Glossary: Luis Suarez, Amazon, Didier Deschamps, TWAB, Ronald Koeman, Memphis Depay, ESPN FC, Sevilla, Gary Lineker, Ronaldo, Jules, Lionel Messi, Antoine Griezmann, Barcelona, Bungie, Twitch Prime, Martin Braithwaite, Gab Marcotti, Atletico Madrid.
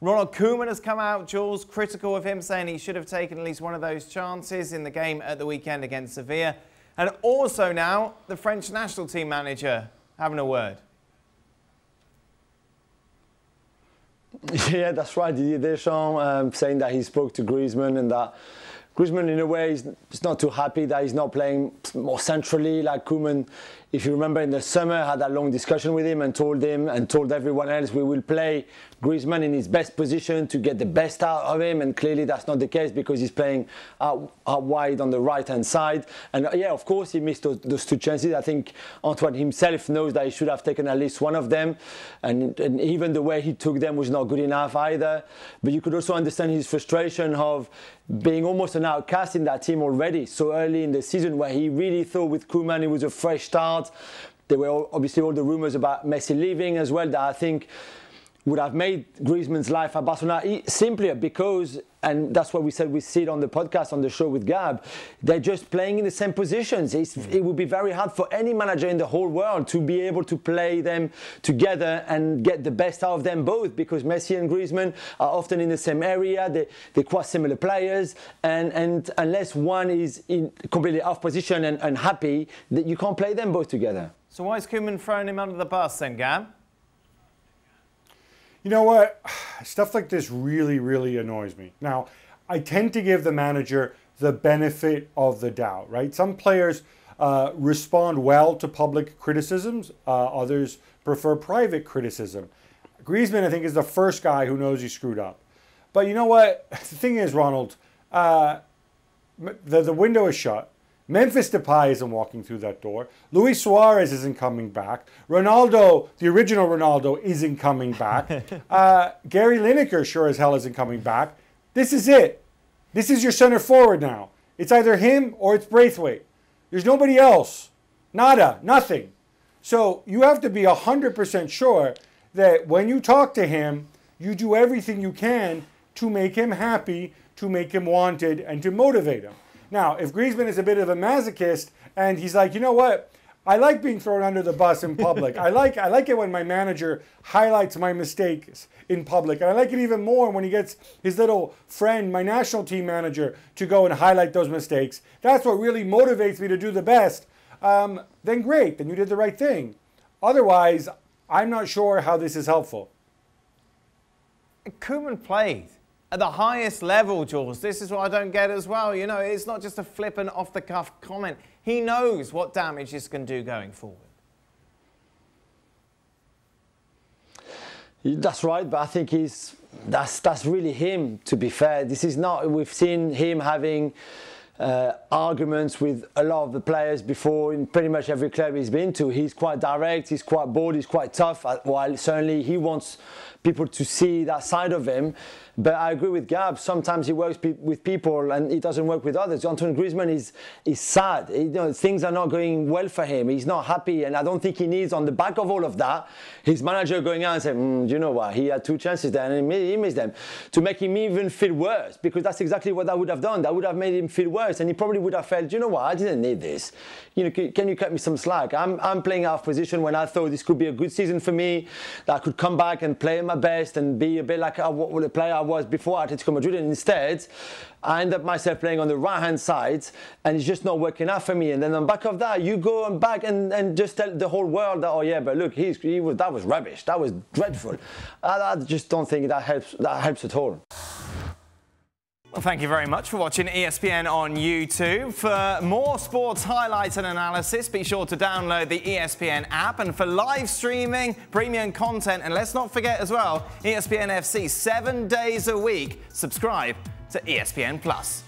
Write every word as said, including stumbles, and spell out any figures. Ronald Koeman has come out, Jules, critical of him, saying he should have taken at least one of those chances in the game at the weekend against Sevilla. And also now, the French national team manager having a word. Yeah, that's right. Didier Deschamps um, saying that he spoke to Griezmann and that Griezmann, in a way, is, is not too happy that he's not playing more centrally like Koeman. If you remember, in the summer, had a long discussion with him and told him and told everyone else, we will play Griezmann in his best position to get the best out of him. And clearly that's not the case because he's playing out, out wide on the right-hand side. And yeah, of course, he missed those, those two chances. I think Antoine himself knows that he should have taken at least one of them. And, and even the way he took them was not good enough either. But you could also understand his frustration of being almost an outcast in that team already so early in the season, where he really thought with Koeman it was a fresh start. There were obviously all the rumours about Messi leaving as well that I think would have made Griezmann's life at Barcelona simpler because, and that's what we said, we see it on the podcast, on the show with Gab, they're just playing in the same positions. It's, it would be very hard for any manager in the whole world to be able to play them together and get the best out of them both, because Messi and Griezmann are often in the same area, they, they're quite similar players, and, and unless one is in completely off position and, and happy, that you can't play them both together. So why is Koeman throwing him under the bus then, Gab? You know what? Stuff like this really, really annoys me. Now, I tend to give the manager the benefit of the doubt, right? Some players uh, respond well to public criticisms. Uh, others prefer private criticism. Griezmann, I think, is the first guy who knows he screwed up. But you know what? The thing is, Ronald, uh, the, the window is shut. Memphis Depay isn't walking through that door. Luis Suarez isn't coming back. Ronaldo, the original Ronaldo, isn't coming back. uh, Gary Lineker sure as hell isn't coming back. This is it. This is your center forward now. It's either him or it's Braithwaite. There's nobody else. Nada. Nothing. So you have to be one hundred percent sure that when you talk to him, you do everything you can to make him happy, to make him wanted, and to motivate him. Now, if Griezmann is a bit of a masochist and he's like, you know what, I like being thrown under the bus in public. I like, I like it when my manager highlights my mistakes in public. And I like it even more when he gets his little friend, my national team manager, to go and highlight those mistakes. That's what really motivates me to do the best. Um, then great, then you did the right thing. Otherwise, I'm not sure how this is helpful. Koeman played at the highest level, Jules. This is what I don't get as well. You know, it's not just a flippant off-the-cuff comment. He knows what damage this can do going forward. That's right, but I think he's, that's, that's really him, to be fair. This is not, we've seen him having Uh, arguments with a lot of the players before in pretty much every club he's been to. He's quite direct, he's quite bold, he's quite tough, while certainly he wants people to see that side of him. But I agree with Gab, sometimes he works pe with people and he doesn't work with others. Antoine Griezmann is, is sad. He, you know, things are not going well for him. He's not happy, and I don't think he needs, on the back of all of that, his manager going out and saying, mm, you know what, he had two chances there and he missed them, to make him even feel worse, because that's exactly what that would have done. That would have made him feel worse. And he probably would have felt, you know what, I didn't need this. You know, can, can you cut me some slack? I'm, I'm playing out of position when I thought this could be a good season for me, that I could come back and play my best and be a bit like I, what the player I was before Atletico Madrid. And instead, I end up myself playing on the right-hand side, and it's just not working out for me. And then on back of that, you go and back and, and just tell the whole world that, oh yeah, but look, he's, he was, that was rubbish. That was dreadful. I, I just don't think that helps, that helps at all. Well, thank you very much for watching E S P N on YouTube. For more sports highlights and analysis, be sure to download the E S P N app. And for live streaming, premium content, and let's not forget as well, E S P N F C, seven days a week. Subscribe to E S P N Plus.